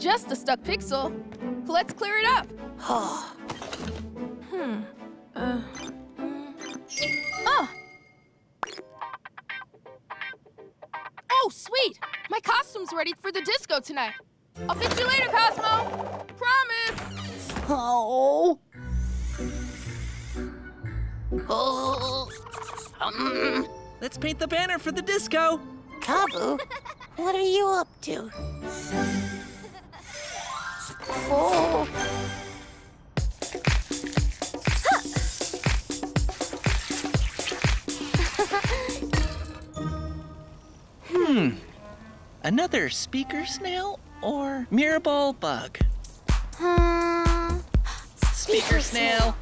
Just a stuck pixel. Let's clear it up. Oh, sweet! My costume's ready for the disco tonight. I'll fix you later, Cosmo. Promise. Oh. Oh. Let's paint the banner for the disco. Kabu, what are you up to? Oh. Huh. Another speaker snail or mirror ball bug? Speaker snail.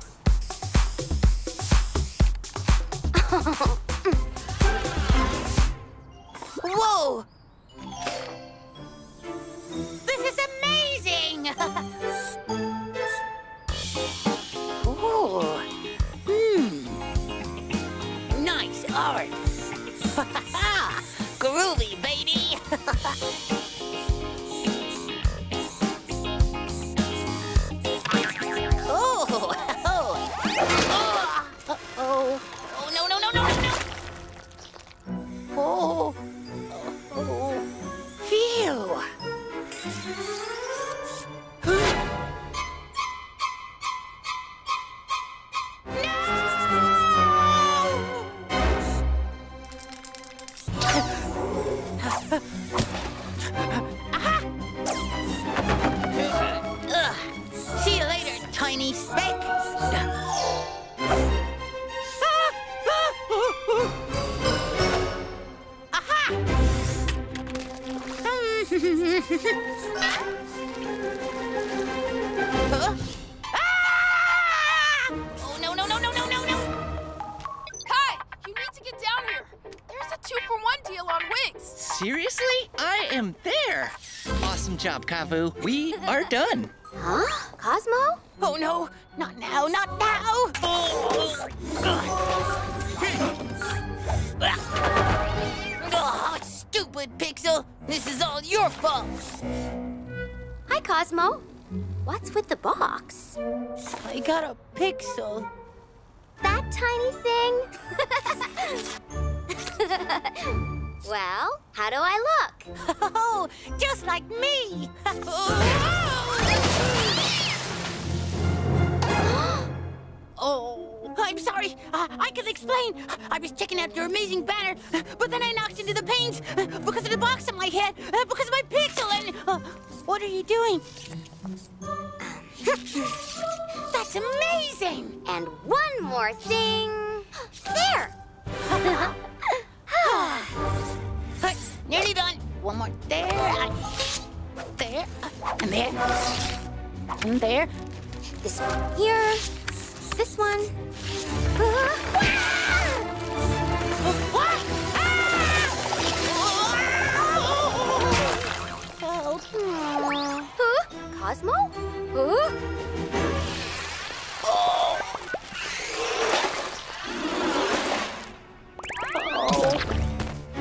Whoa! This is amazing! Oh, nice art! Groovy, baby! Oh. Oh. Uh-oh. Oh, no! Oh! Oh. Phew! Kavu, we are done. Huh? Cosmo? Oh no, not now, not now! Oh, stupid Pixel, this is all your fault. Hi, Cosmo. What's with the box? I got a Pixel. That tiny thing? Well, how do I look? Oh, just like me! Oh, I'm sorry. I can explain. I was checking out your amazing banner, but then I knocked into the panes because of the box on my head, because of my pixel, and... what are you doing? That's amazing! And one more thing. There! Nearly done. One more there, there, and there, and there. This one here, this one. Huh? Cosmo? Huh?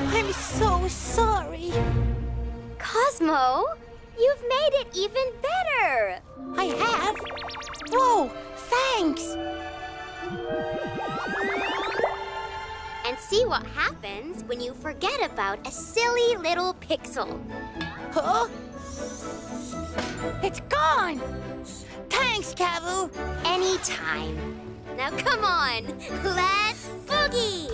I'm so sorry. Cosmo, you've made it even better. I have? Whoa, thanks. And see what happens when you forget about a silly little pixel. Huh? It's gone. Thanks, Kavu. Anytime. Now come on, let's boogie.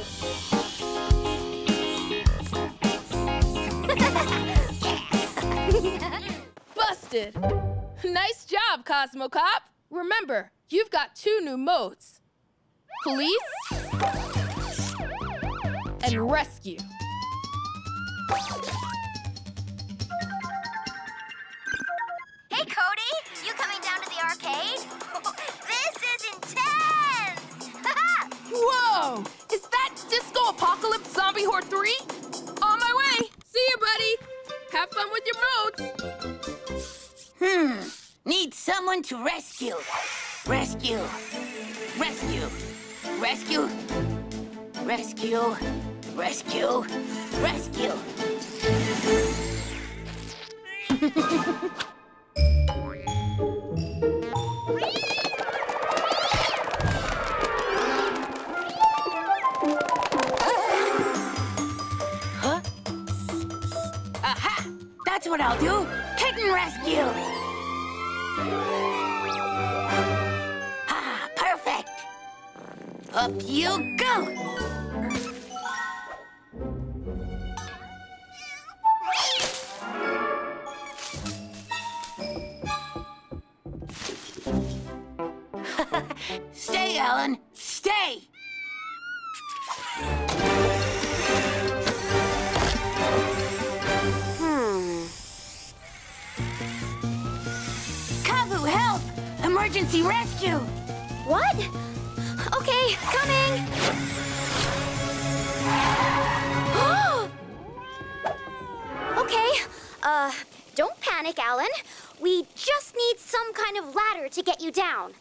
Busted! Nice job, Cosmo Cop! Remember, you've got 2 new modes. Police and rescue. Hey, Cody, you coming down to the arcade? This is intense! Whoa! Is that Disco Apocalypse Zombie Horde 3? On my way! See you, buddy! Have fun with your modes! Need someone to rescue. Rescue. Rescue. Rescue. Rescue. Rescue. Rescue. Huh? Aha! That's what I'll do. Kitten rescue. Ah, perfect. Up you go. Stay, Ellen. Stay! Kavu, help! Emergency rescue! What? Okay, coming! Okay, don't panic, Alan. We just need some kind of ladder to get you down.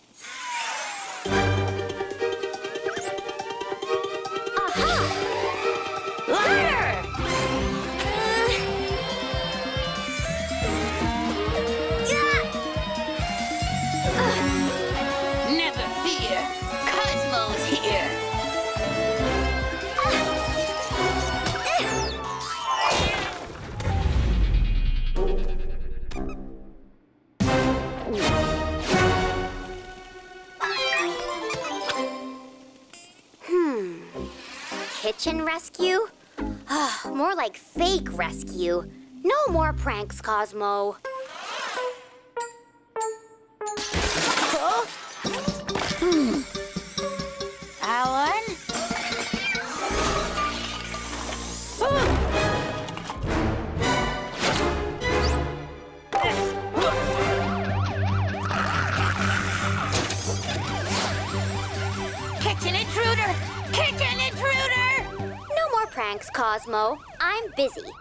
Kitchen rescue? More like fake rescue. No more pranks, Cozmo. Huh? Alan? Kitchen intruder! Kitchen intruder! Pranks, Cozmo. I'm busy.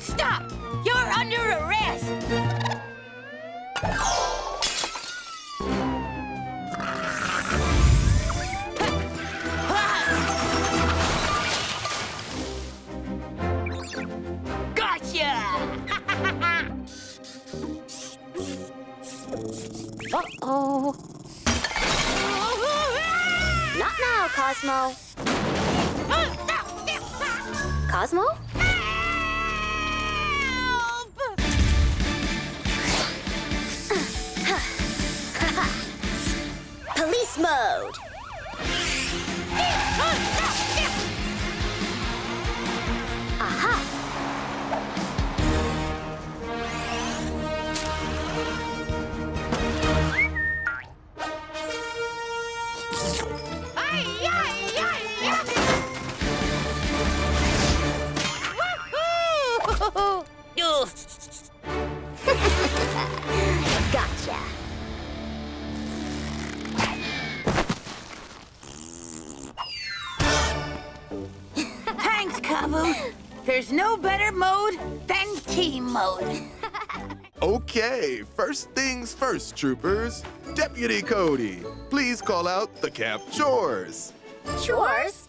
Stop! You're under arrest! Gotcha! Uh-oh. Not now, Cozmo. Cozmo? Help! Police mode. Aha! Gotcha. Thanks, Kavu. There's no better mode than team mode. Okay, first things first, troopers. Deputy Cody, please call out the camp chores. Chores?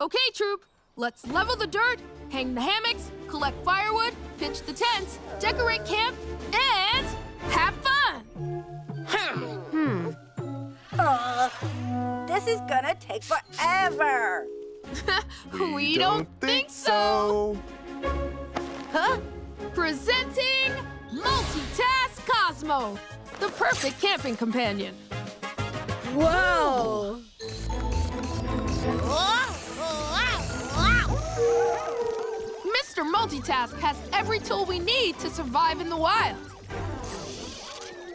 Okay, troop. Let's level the dirt, hang the hammocks, collect firewood, pitch the tents, decorate camp, and have fun! This is gonna take forever! We don't think so! Huh? Presenting Multitask Cozmo, the perfect camping companion. Whoa! Whoa! Mr. Multitask has every tool we need to survive in the wild.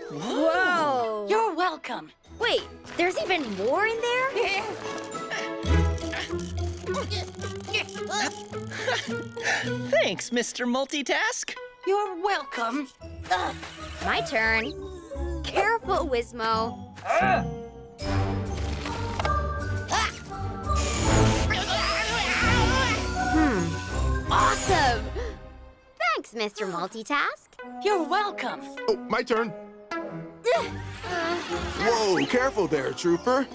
Whoa! You're welcome. Wait, there's even more in there? Thanks, Mr. Multitask. You're welcome. My turn. Careful, Wizmo. Awesome! Thanks, Mr. Multitask. You're welcome. Oh, my turn. Whoa, careful there, Trooper.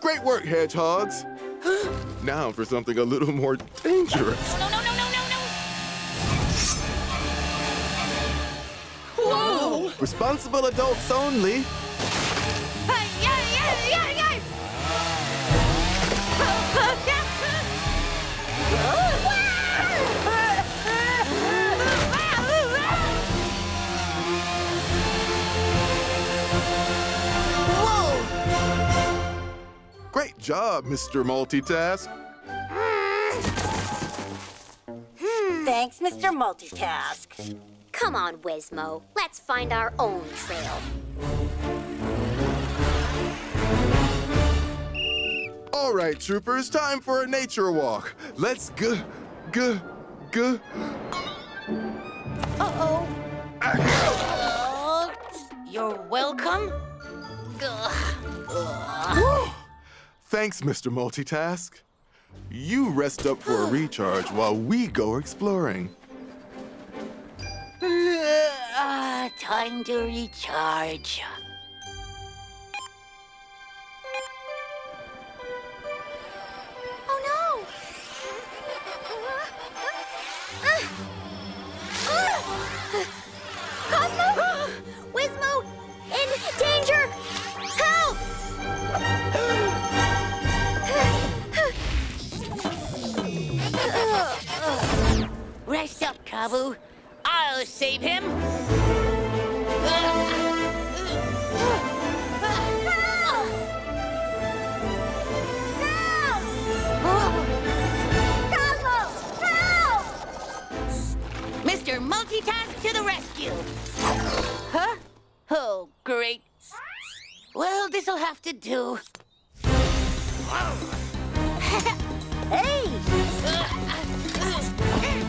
Great work, hedgehogs. Now for something a little more dangerous. No. Whoa! Responsible adults only. Great job, Mr. Multitask. Thanks, Mr. Multitask. Come on, Wizmo. Let's find our own trail. All right, troopers, time for a nature walk. Let's go. Uh-oh. You're welcome. Thanks, Mr. Multitask. You rest up for a recharge while we go exploring. Time to recharge. Oh, no! Cozmo! Wizmo! In danger! Help! Rest up, Kabu. I'll save him. Help! Mr. Multitask to the rescue. Huh? Oh, great. Well, this'll have to do. Hey! Yes! Yes!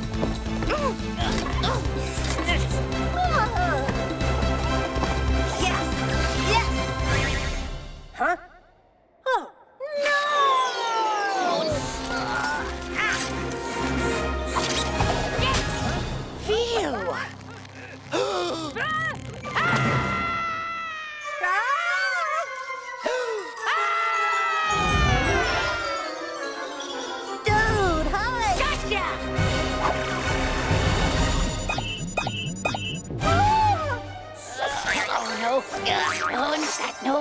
Huh? Oh, no! Phew! Oh, is that no?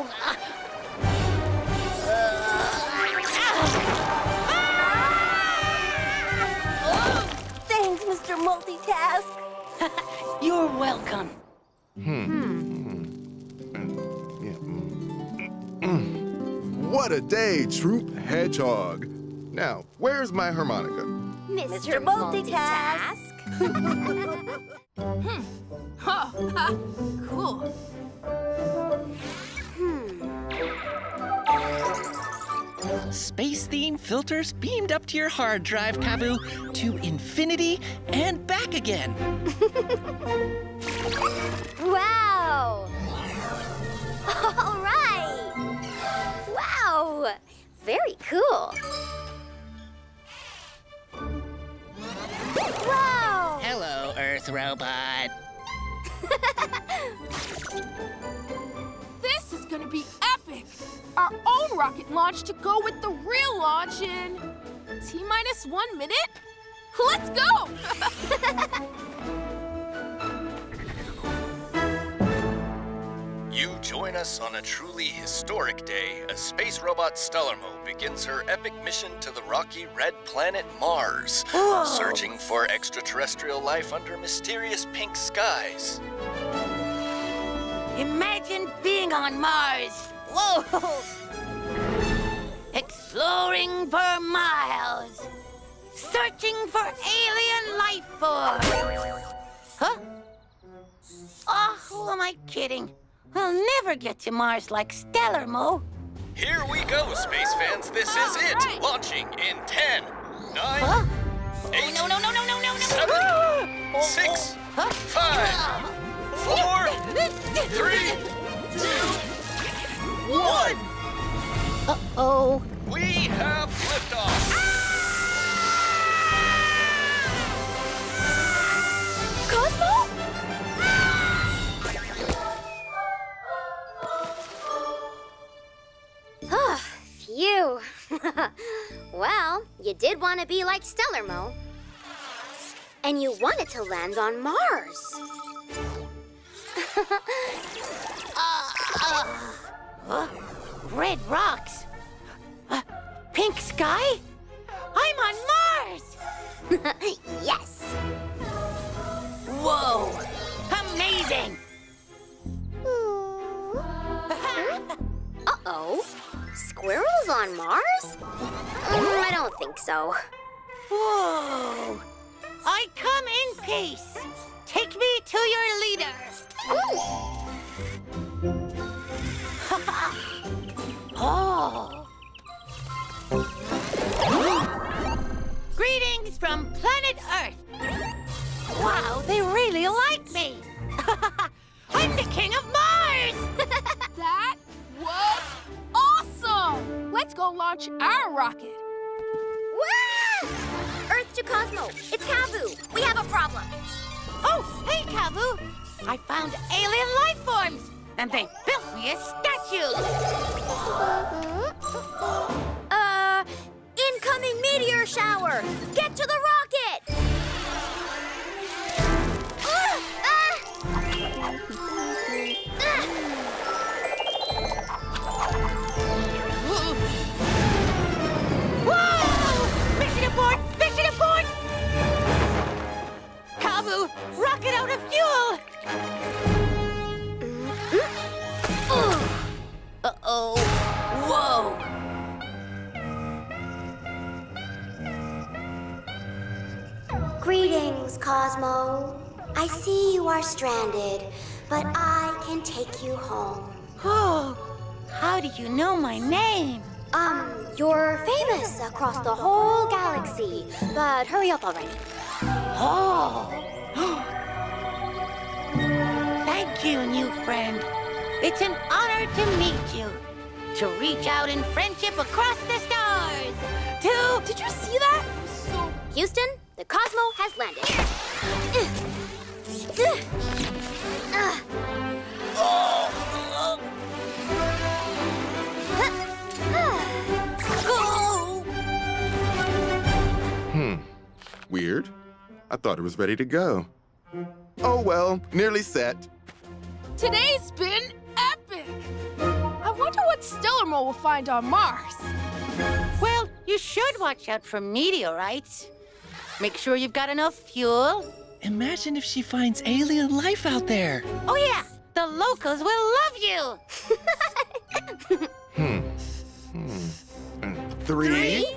Thanks, Mr. Multitask. You're welcome. What a day, Troop Hedgehog. Now, where's my harmonica? Mr. Multitask. Cool. Space theme filters beamed up to your hard drive, Kabu, to infinity and back again. Wow! All right! Wow! Very cool. Wow! Hello, Earth Robot. This is gonna be epic! Our own rocket launch to go with the real launch in T-minus 1 minute? Let's go! You join us on a truly historic day as space robot Stellarmo begins her epic mission to the rocky red planet Mars, searching for extraterrestrial life under mysterious pink skies. Imagine being on Mars! Whoa! Exploring for miles! Searching for alien for? Huh? Oh, who am I kidding? I'll never get to Mars like Stellarmo. Here we go, space fans. This is it. Right. Launching in 10, 9, huh? 8, oh, no. 7, oh, 6, huh? 5, 4, 3, 2, 1. Uh-oh. We have liftoff. Ah! Cozmo? Oh, phew. Well, you did want to be like Stellarmo. And you wanted to land on Mars. Red rocks. Pink sky? I'm on Mars! Yes. Whoa! Amazing! Uh-oh. Squirrels on Mars? I don't think so. Whoa! I come in peace. Take me to your leader. Oh. Greetings from planet Earth. Wow, they really like me. I'm the king of Mars. That was awesome! Let's go launch our rocket. Woo! Earth to Cozmo, it's Kavu. We have a problem. Oh, hey, Kavu. I found alien life forms, and they built me a statue. Incoming meteor shower. Get to the rocket. Rocket out of fuel! Uh-oh. Whoa! Greetings, Cozmo. I see you are stranded, but I can take you home. Oh, how do you know my name? You're famous across the whole galaxy, but hurry up already. Oh! Thank you, new friend. It's an honor to meet you. To reach out in friendship across the stars. To... Did you see that? So... Houston, the Cozmo has landed. Weird. I thought it was ready to go. Oh well, nearly set. Today's been epic! I wonder what Stellarmo will find on Mars. Well, you should watch out for meteorites. Make sure you've got enough fuel. Imagine if she finds alien life out there. Oh yeah, the locals will love you! 3